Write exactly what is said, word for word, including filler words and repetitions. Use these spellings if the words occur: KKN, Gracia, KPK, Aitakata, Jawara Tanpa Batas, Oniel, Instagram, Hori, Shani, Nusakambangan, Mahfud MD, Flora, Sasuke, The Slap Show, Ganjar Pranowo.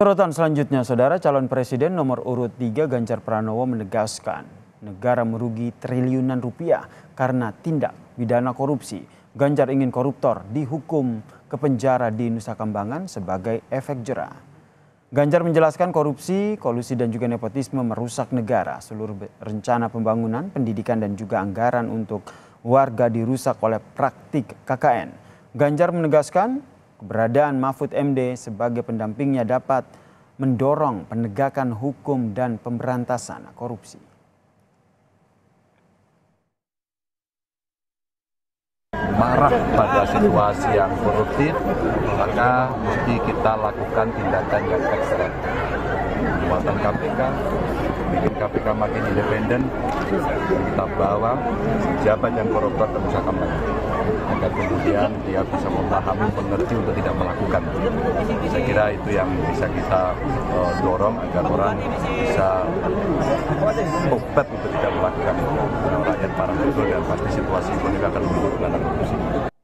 Sorotan selanjutnya, Saudara, calon presiden nomor urut tiga Ganjar Pranowo menegaskan negara merugi triliunan rupiah karena tindak pidana korupsi. Ganjar ingin koruptor dihukum ke penjara di Nusakambangan sebagai efek jera. Ganjar menjelaskan korupsi, kolusi dan juga nepotisme merusak negara. Seluruh rencana pembangunan, pendidikan dan juga anggaran untuk warga dirusak oleh praktik K K N. Ganjar menegaskan keberadaan Mahfud M D sebagai pendampingnya dapat mendorong penegakan hukum dan pemberantasan korupsi. Marah pada situasi yang koruptif, maka mesti kita lakukan tindakan yang ekstrem. Kekuatan K P K, bikin K P K makin independen, kita bawa pejabat yang koruptor ke Nusakambangan agar kemudian dia bisa memahami, mengerti untuk tidak melakukan. Saya kira itu yang bisa kita uh, dorong agar orang bisa obat untuk tidak melakukan. Rakyat parah betul dan pasti situasi ekonomi akan menurun karena korupsi.